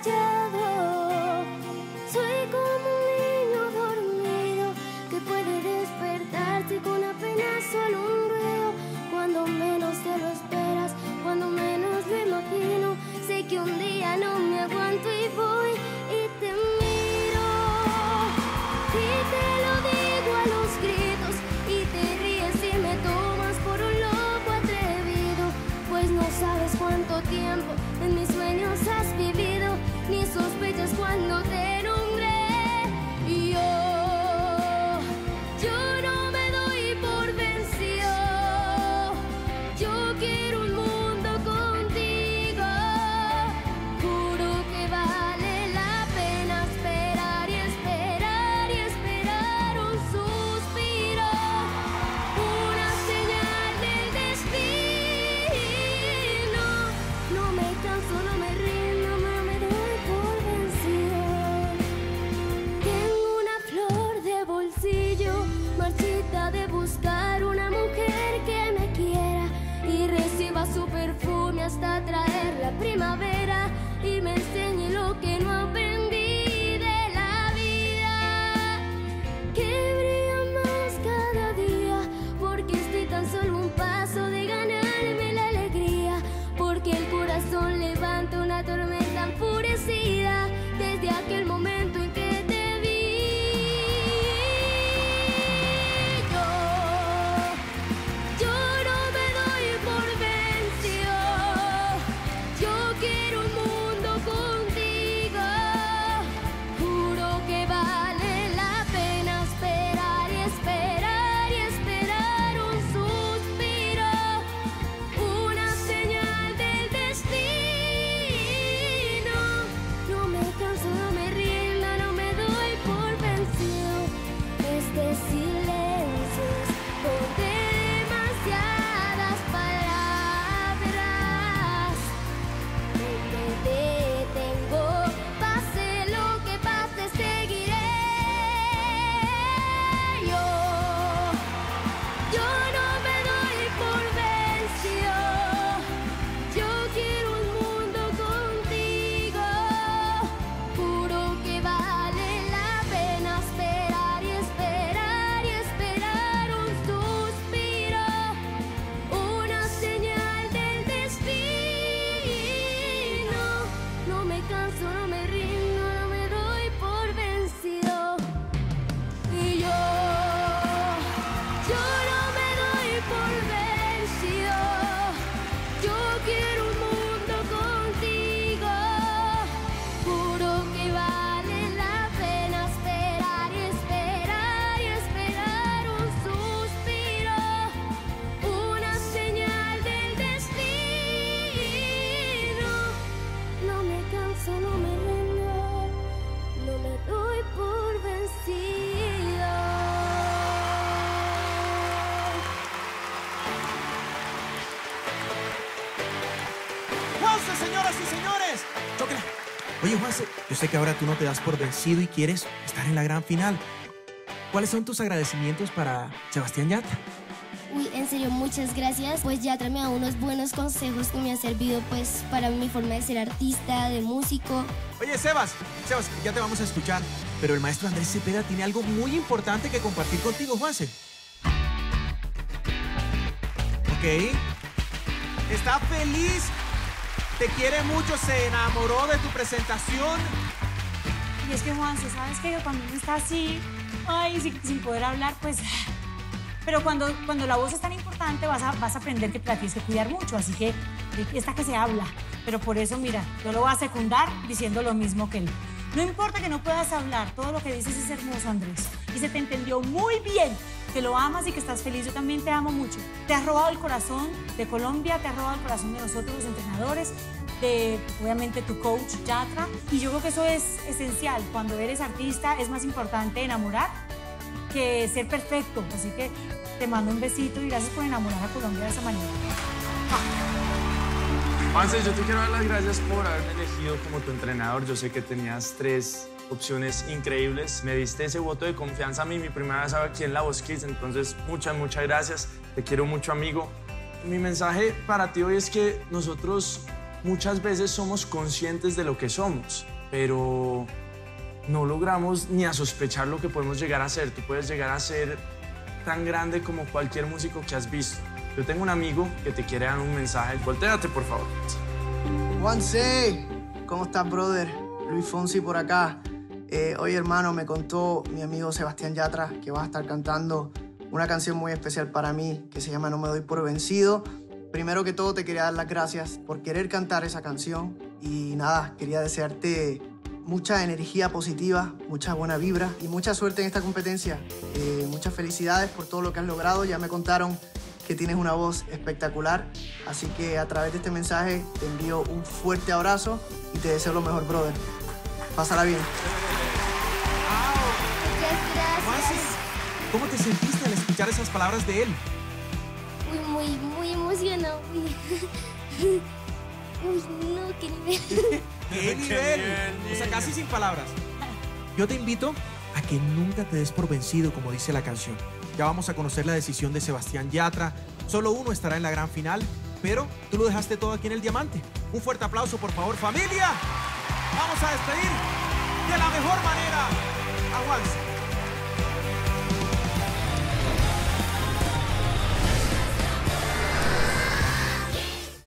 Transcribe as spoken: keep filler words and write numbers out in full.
callado. Soy como un niño dormido que puede despertarse con apenas solo un ruido. Cuando menos te lo esperas, cuando menos lo imagino, sé que un día no me aguanto y voy y te miro. Y te lo digo a los gritos y te ríes y me tomas por un loco atrevido. Pues no sabes cuánto tiempo en mis sueños has vivido, ni sospechas cuando te nombré. Y yo, yo no me doy por vencido. Yo quiero un mundo contigo. Juro que vale la pena esperar y esperar y esperar un suspiro, una señal del destino. No me canso, no me rindo, no me doy por vencido. Tengo una flor de bolsillo, marchita de buscar una mujer que me quiera y reciba su perfume hasta traer la primavera y me enseñe lo que no aprendí de la vida, que brilla más cada día, porque estoy tan solo un paso de ganarme la alegría, porque el corazón levanta una tormenta enfurecida desde aquel momento en que te vi. Yo yo no me doy por vencido. Yo quiero un mundo contigo. Juro que vale la pena esperar y esperar y esperar un suspiro, una señal del destino. No me canso, no me rindo, no me doy por vencido. Este silencio es donde demasiadas palabras me detengo. Pase lo que pase, seguiré. Yo, yo no me doy por vencido. Yo quiero un mundo contigo. Juro que vale la pena esperar y esperar y esperar un suspiro, una señal del destino. No me canso, no me rindo, no me doy por vencido. Y yo, yo no me doy por vencido. Yo quiero un mundo contigo. Juro que vale la pena esperar y esperar y esperar un suspiro, una señal del destino. No me canso, no me rindo, no me doy por vencido. Juanse, señoras y señores. Chocale. Oye, Juanse, yo sé que ahora tú no te das por vencido y quieres estar en la gran final. ¿Cuáles son tus agradecimientos para Sebastián Yatra? Uy, en serio, muchas gracias. Pues Yatra me da unos buenos consejos que me han servido pues para mi forma de ser artista, de músico. Oye, Sebas, Sebas, ya te vamos a escuchar, pero el maestro Andrés Cepeda tiene algo muy importante que compartir contigo, Juanse. Ok. Está feliz, te quiere mucho, se enamoró de tu presentación. Y es que, Juanse, ¿sabes qué? Cuando uno está así, ay, sin, sin poder hablar, pues... Pero cuando, cuando la voz es tan importante, vas a, vas a aprender que te la tienes que cuidar mucho. Así que, esta que se habla. Pero por eso, mira, yo lo voy a secundar diciendo lo mismo que él. No importa que no puedas hablar, todo lo que dices es hermoso, Andrés. Y se te entendió muy bien que lo amas y que estás feliz. Yo también te amo mucho. Te has robado el corazón de Colombia, te has robado el corazón de nosotros, los entrenadores, de, obviamente, tu coach, Yatra. Y yo creo que eso es esencial. Cuando eres artista, es más importante enamorar que ser perfecto. Así que te mando un besito y gracias por enamorar a Colombia de esa manera. Juanse, yo te quiero dar las gracias por haberme elegido como tu entrenador. Yo sé que tenías tres opciones increíbles. Me diste ese voto de confianza a mí, mi primera vez aquí en La Voz Kids. Entonces, muchas, muchas gracias. Te quiero mucho, amigo. Mi mensaje para ti hoy es que nosotros muchas veces somos conscientes de lo que somos, pero no logramos ni a sospechar lo que podemos llegar a ser. Tú puedes llegar a ser tan grande como cualquier músico que has visto. Yo tengo un amigo que te quiere dar un mensaje. Voltéate, por favor. Juanse, ¿cómo estás, brother? Luis Fonsi por acá. Eh, hoy, hermano, me contó mi amigo Sebastián Yatra que vas a estar cantando una canción muy especial para mí que se llama No Me Doy Por Vencido. Primero que todo, te quería dar las gracias por querer cantar esa canción. Y nada, quería desearte mucha energía positiva, mucha buena vibra y mucha suerte en esta competencia. Eh, muchas felicidades por todo lo que has logrado. Ya me contaron que tienes una voz espectacular. Así que a través de este mensaje te envío un fuerte abrazo y te deseo lo mejor, brother. Pásala bien. Muchas gracias. ¿Cómo te sentiste al escuchar esas palabras de él? Uy, muy, muy emocionado. Uy, uy no, qué nivel. ¡Qué nivel! O sea, casi sin palabras. Yo te invito a que nunca te des por vencido, como dice la canción. Ya vamos a conocer la decisión de Sebastián Yatra. Solo uno estará en la gran final, pero tú lo dejaste todo aquí en El Diamante. Un fuerte aplauso, por favor, familia. Vamos a despedir de la mejor manera a Juanse.